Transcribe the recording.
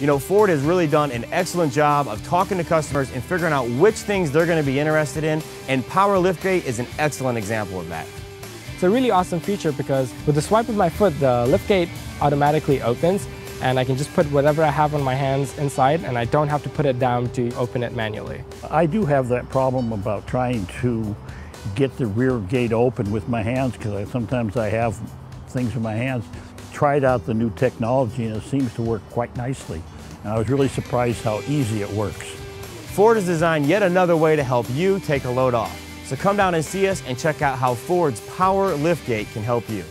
You know, Ford has really done an excellent job of talking to customers and figuring out which things they're going to be interested in, and Power Liftgate is an excellent example of that. It's a really awesome feature because with the swipe of my foot, the liftgate automatically opens, and I can just put whatever I have on my hands inside, and I don't have to put it down to open it manually. I do have that problem about trying to get the rear gate open with my hands, because sometimes I have things in my hands. Tried out the new technology and it seems to work quite nicely, and I was really surprised how easy it works. Ford has designed yet another way to help you take a load off. So come down and see us and check out how Ford's Power Liftgate can help you.